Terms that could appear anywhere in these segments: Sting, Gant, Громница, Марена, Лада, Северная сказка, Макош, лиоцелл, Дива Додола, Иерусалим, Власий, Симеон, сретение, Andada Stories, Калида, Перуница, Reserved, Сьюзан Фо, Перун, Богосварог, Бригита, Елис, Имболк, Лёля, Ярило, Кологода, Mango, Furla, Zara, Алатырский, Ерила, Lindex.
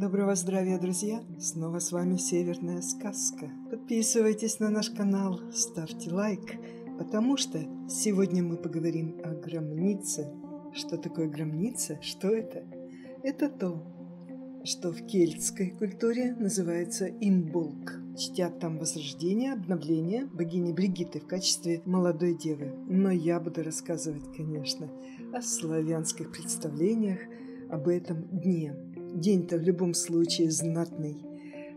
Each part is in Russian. Доброго здравия, друзья! Снова с вами Северная сказка. Подписывайтесь на наш канал, ставьте лайк, потому что сегодня мы поговорим о громнице. Что такое громница? Что это? Это то, что в кельтской культуре называется имболк. Чтят там возрождение, обновление богини Бригиты в качестве молодой девы. Но я буду рассказывать, конечно, о славянских представлениях об этом дне. День-то в любом случае знатный.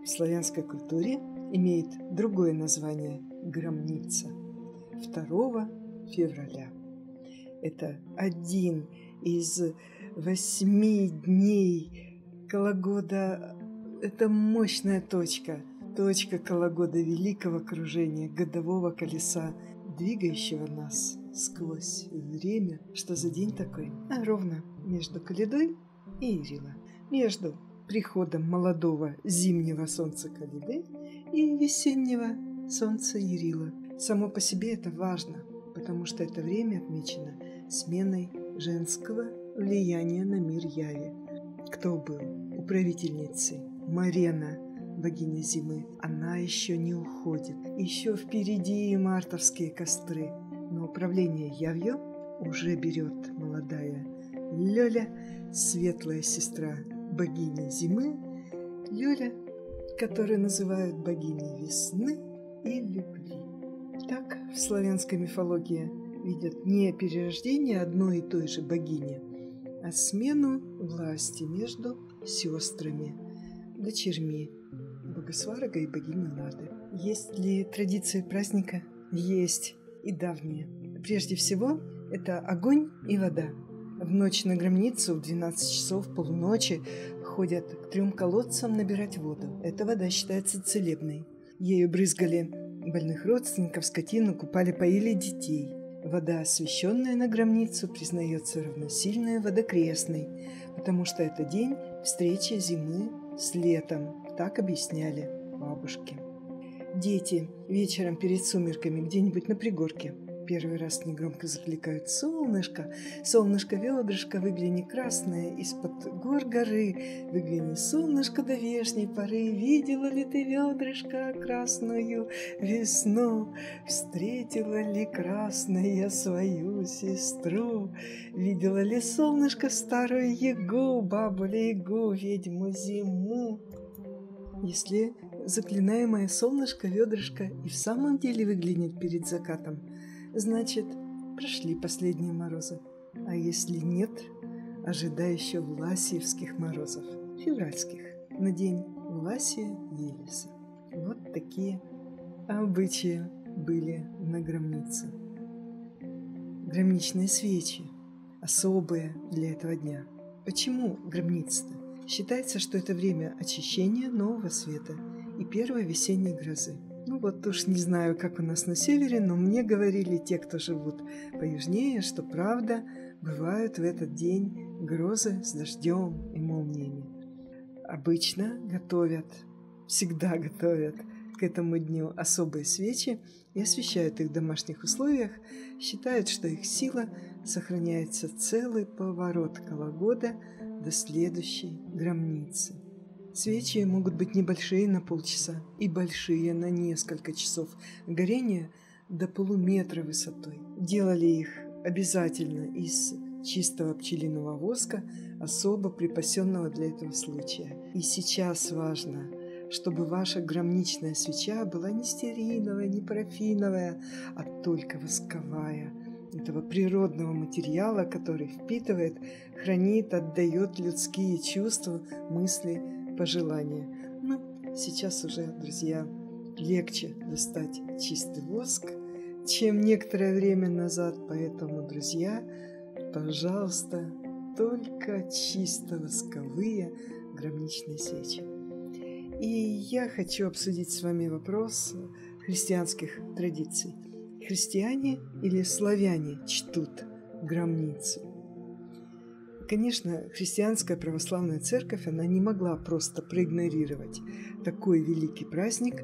В славянской культуре имеет другое название – громница. 2 февраля. Это один из 8 дней Кологода. Это мощная точка. Точка Кологода великого кружения годового колеса, двигающего нас сквозь время. Что за день такой? А ровно между Калидой и Ерила. Между приходом молодого зимнего солнца Калиды и весеннего солнца Ярила. Само по себе это важно, потому что это время отмечено сменой женского влияния на мир Яви. Кто был управительницей? Марена, богиня зимы. Она еще не уходит. Еще впереди мартовские костры. Но управление Явью уже берет молодая Лёля, светлая сестра богини зимы, Лёля, которую называют богиней весны и любви. Так в славянской мифологии видят не перерождение одной и той же богини, а смену власти между сестрами, дочерьми богосварога и богини Лады. Есть ли традиции праздника? Есть, и давние. Прежде всего, это огонь и вода. В ночь на громницу в 12 часов полуночи ходят к 3 колодцам набирать воду. Эта вода считается целебной. Ею брызгали больных родственников, скотину, купали, поили детей. Вода, освященная на громницу, признается равносильной водокрестной, потому что это день встречи зимы с летом. Так объясняли бабушки. Дети вечером перед сумерками где-нибудь на пригорке первый раз негромко закликают: «Солнышко, солнышко, ведрышко, выгляни красное из-под гор горы, выгляни, солнышко, до вешней поры, видела ли ты, ведрышко, красную весну, встретила ли красная свою сестру, видела ли, солнышко, старую ягу, бабу-лягу, ведьму зиму». Если заклинаемое солнышко, ведрышко и в самом деле выглянет перед закатом, значит, прошли последние морозы. А если нет, ожидай еще власиевских морозов, февральских, на день Власия и Елиса. Вот такие обычаи были на громнице. Громничные свечи, особые для этого дня. Почему громница-то? Считается, что это время очищения нового света и первой весенней грозы. Ну вот уж не знаю, как у нас на севере, но мне говорили те, кто живут поюжнее, что правда, бывают в этот день грозы с дождем и молниями. Обычно готовят, всегда готовят к этому дню особые свечи и освещают их в домашних условиях, считают, что их сила сохраняется целый поворот Кологода до следующей громницы. Свечи могут быть небольшие на полчаса и большие на несколько часов горения до полуметра высотой. Делали их обязательно из чистого пчелиного воска, особо припасенного для этого случая. И сейчас важно, чтобы ваша громничная свеча была не стериновая, не парафиновая, а только восковая, этого природного материала, который впитывает, хранит, отдает людские чувства, мысли, пожелания. Ну, сейчас уже, друзья, легче достать чистый воск, чем некоторое время назад, поэтому, друзья, пожалуйста, только чисто восковые громничные свечи. И я хочу обсудить с вами вопрос христианских традиций. Христиане или славяне чтут громницу? Конечно, христианская православная церковь, она не могла просто проигнорировать такой великий праздник,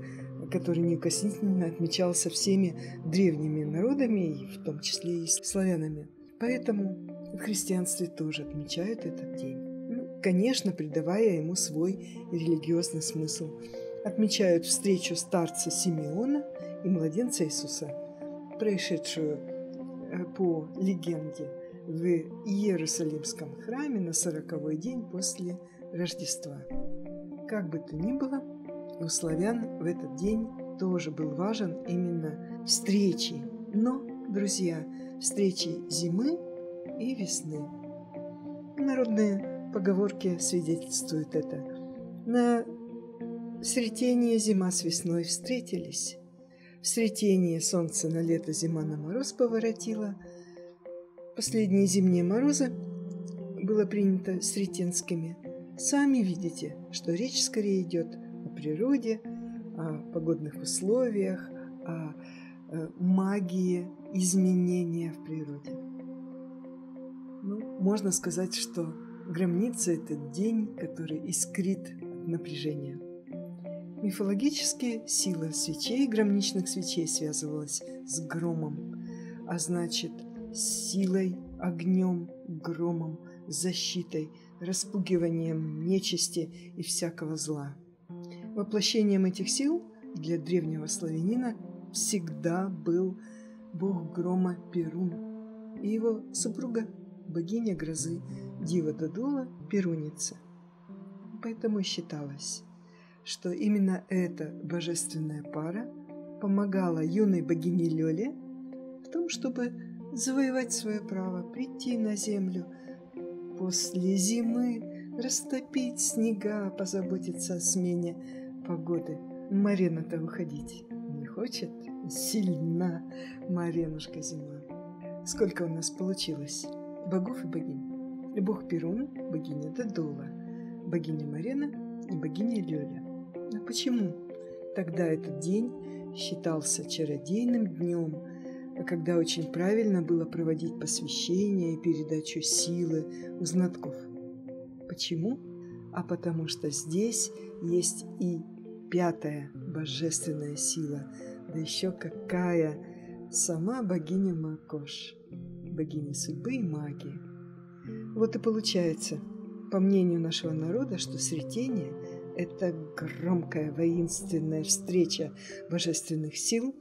который неукоснительно отмечался всеми древними народами, в том числе и славянами. Поэтому в христианстве тоже отмечают этот день. Ну, конечно, придавая ему свой религиозный смысл. Отмечают встречу старца Симеона и младенца Иисуса, происшедшую по легенде в Иерусалимском храме на 40-й день после Рождества. Как бы то ни было, у славян в этот день тоже был важен именно встречи, но, друзья, встречи зимы и весны. Народные поговорки свидетельствуют это. На сретение зима с весной встретились. В сретение солнце на лето, зима на мороз поворотила. Последние зимние морозы было принято сретенскими. Сами видите, что речь скорее идет о природе, о погодных условиях, о магии изменения в природе. Ну, можно сказать, что громница – это день, который искрит от напряжения. Мифологически сила свечей, громничных свечей, связывалась с громом, а значит, с силой, огнем, громом, защитой, распугиванием нечисти и всякого зла. Воплощением этих сил для древнего славянина всегда был бог грома Перун и его супруга, богиня грозы Дива Додола, Перуница. Поэтому считалось, что именно эта божественная пара помогала юной богине Лёле в том, чтобы завоевать свое право, прийти на землю после зимы, растопить снега, позаботиться о смене погоды. Марена-то уходить не хочет, сильна Маренушка зима. Сколько у нас получилось богов и богинь? Бог Перун, богиня Додола, богиня Марена и богиня Лёля. А почему тогда этот день считался чародейным днем, когда очень правильно было проводить посвящение и передачу силы у знатоков? Почему? А потому что здесь есть и пятая божественная сила, да еще какая, сама богиня Макош, богиня судьбы и магии. Вот и получается, по мнению нашего народа, что сретение – это громкая воинственная встреча божественных сил,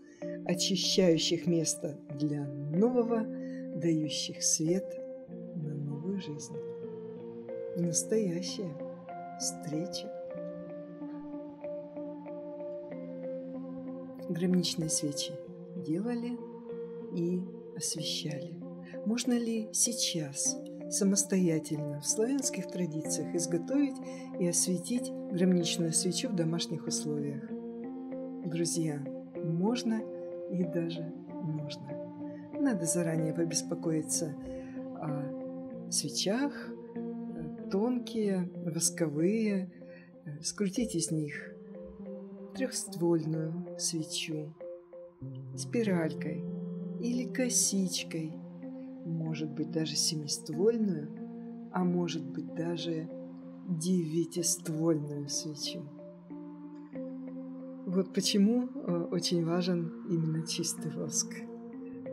очищающих место для нового, дающих свет на новую жизнь. Настоящая встреча. Громничные свечи делали и освещали. Можно ли сейчас самостоятельно в славянских традициях изготовить и осветить громничную свечу в домашних условиях? Друзья, можно и даже нужно. Надо заранее побеспокоиться о свечах, тонкие, восковые, скрутить из них трехствольную свечу, спиралькой или косичкой, может быть, даже семиствольную, а может быть, даже девятиствольную свечу. Вот почему очень важен именно чистый воск.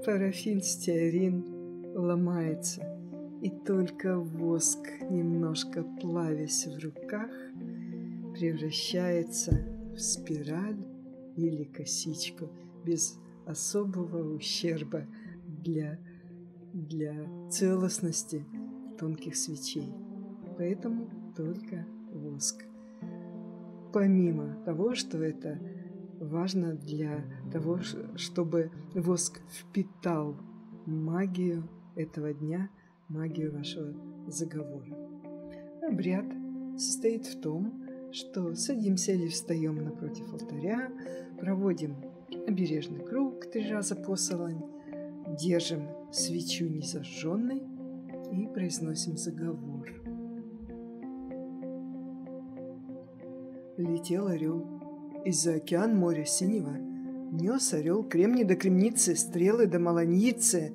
Парафин, стеарин ломается, и только воск, немножко плавясь в руках, превращается в спираль или косичку без особого ущерба для целостности тонких свечей. Поэтому только воск. Помимо того, что это важно для того, чтобы воск впитал магию этого дня, магию вашего заговора. Обряд состоит в том, что садимся или встаем напротив алтаря, проводим обережный круг 3 раза посолонь, держим свечу незажженной и произносим заговор. Летел орел. Из-за океан моря синего нес орел кремни до кремницы, стрелы до маланьицы.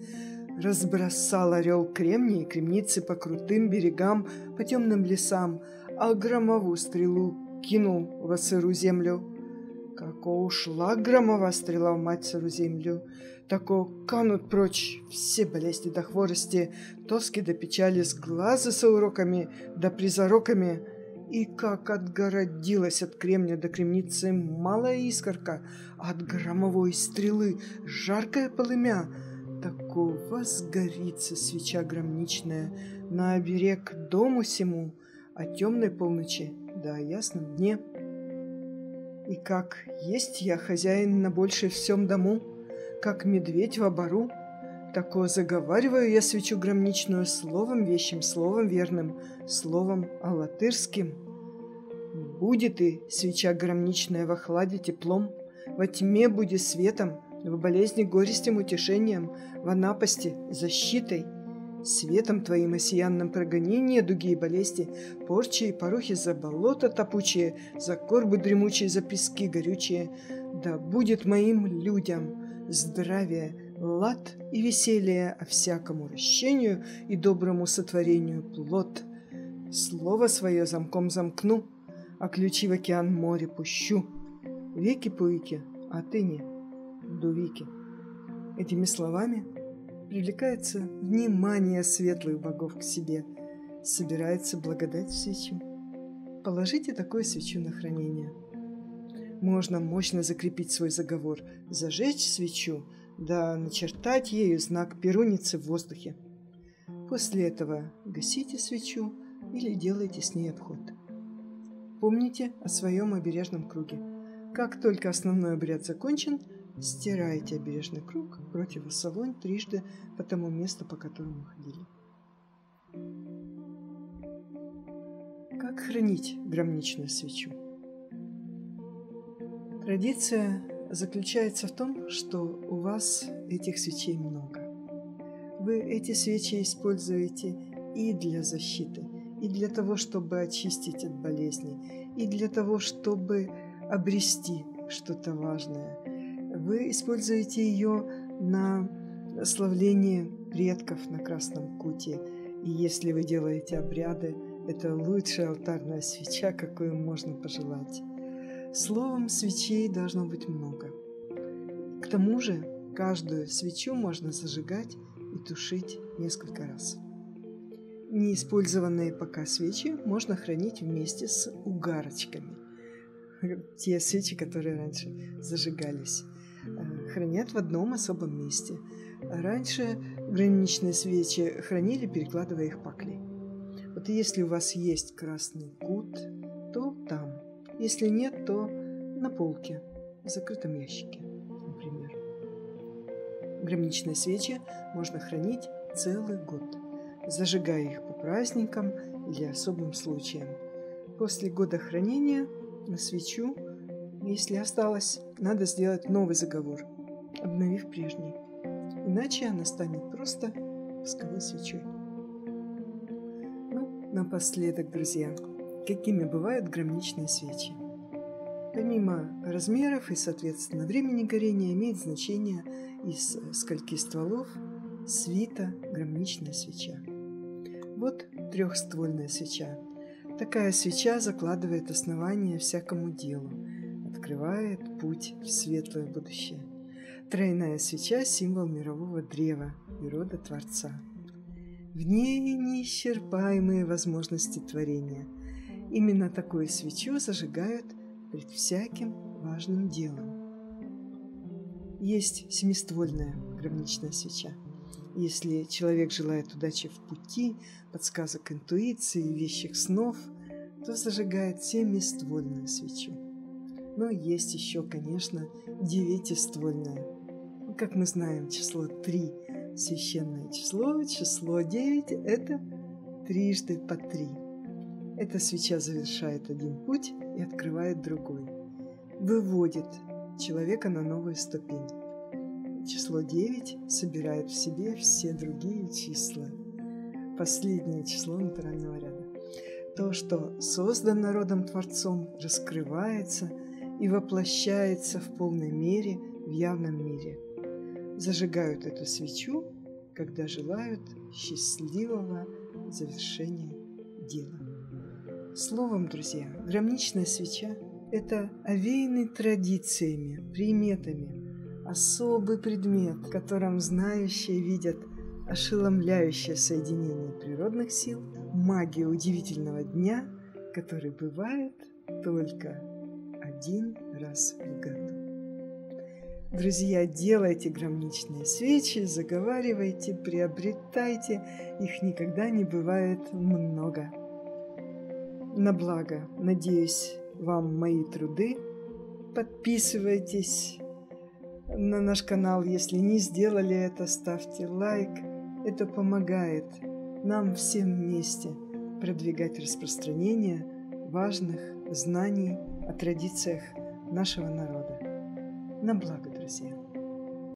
Разбросал орел кремни и кремницы по крутым берегам, по темным лесам, а громовую стрелу кинул во сырую землю. Како ушла громова стрела в матцеву землю, тако канут прочь все болезни до хворости, тоски до печали, с глаза со уроками да призароками. И как отгородилась от кремня до кремницы малая искорка от громовой стрелы, жаркая полымя, тако возгорится свеча громничная на оберег дому сему от темной полночи до ясном дне. И как есть я хозяин на больше всем дому, как медведь в обору, тако заговариваю я свечу громничную словом вещим, словом верным, словом алатырским. Будет и свеча громничная во хладе теплом, во тьме буди светом, в болезни горестем утешением, во напасти защитой. Светом твоим осиянным прогони недуги и болезни, порчи и порухи за болото топучие, за корбы дремучие, за пески горючие. Да будет моим людям здравие, лад и веселье, а всякому ращению и доброму сотворению плод. Слово свое замком замкну, а ключи в океан море пущу. Веки-пуики, а ты не дувики. Этими словами привлекается внимание светлых богов к себе, собирается благодать в свечу. Положите такую свечу на хранение. Можно мощно закрепить свой заговор, зажечь свечу, да начертать ею знак перуницы в воздухе. После этого гасите свечу или делайте с ней обход. Помните о своем обережном круге. Как только основной обряд закончен, стирайте обережный круг против солонь трижды по тому месту, по которому ходили. Как хранить громничную свечу? Традиция заключается в том, что у вас этих свечей много. Вы эти свечи используете и для защиты, и для того, чтобы очистить от болезни, и для того, чтобы обрести что-то важное. Вы используете ее на славление предков на красном куте. И если вы делаете обряды, это лучшая алтарная свеча, какую можно пожелать. Словом, свечей должно быть много. К тому же, каждую свечу можно зажигать и тушить несколько раз. Неиспользованные пока свечи можно хранить вместе с угарочками. Те свечи, которые раньше зажигались, хранят в одном особом месте. Раньше граничные свечи хранили, перекладывая их паклей. Вот если у вас есть красный кут, то там. Если нет, то на полке, в закрытом ящике, например. Граничные свечи можно хранить целый год, зажигая их по праздникам или особым случаям. После года хранения на свечу, если осталось, надо сделать новый заговор, обновив прежний. Иначе она станет просто восковой свечой. Ну, напоследок, друзья, какими бывают громничные свечи? Помимо размеров и, соответственно, времени горения, имеет значение, из скольки стволов свита громничная свеча. Вот трехствольная свеча. Такая свеча закладывает основание всякому делу, открывает путь в светлое будущее. Тройная свеча – символ мирового древа и рода Творца. В ней неисчерпаемые возможности творения. Именно такую свечу зажигают перед всяким важным делом. Есть семиствольная громничная свеча. Если человек желает удачи в пути, подсказок интуиции, вещих снов, то зажигает семиствольную свечу. Но есть еще, конечно, девятиствольная. Как мы знаем, число 3 – священное число, число 9 – это трижды по 3. Эта свеча завершает один путь и открывает другой. Выводит человека на новую ступень. Число 9 собирает в себе все другие числа. Последнее число натурального ряда. То, что создан народом Творцом, раскрывается и воплощается в полной мере в явном мире. Зажигают эту свечу, когда желают счастливого завершения дела. Словом, друзья, громничная свеча Это овеянный традициями, приметами, особый предмет, которым знающие видят ошеломляющее соединение природных сил, магия удивительного дня, который бывает только один раз в году. Друзья, делайте громничные свечи, заговаривайте, приобретайте, их никогда не бывает много. На благо, надеюсь, вам мои труды. Подписывайтесь на наш канал, если не сделали это, ставьте лайк. Это помогает нам всем вместе продвигать распространение важных знаний о традициях нашего народа. На благо, друзья!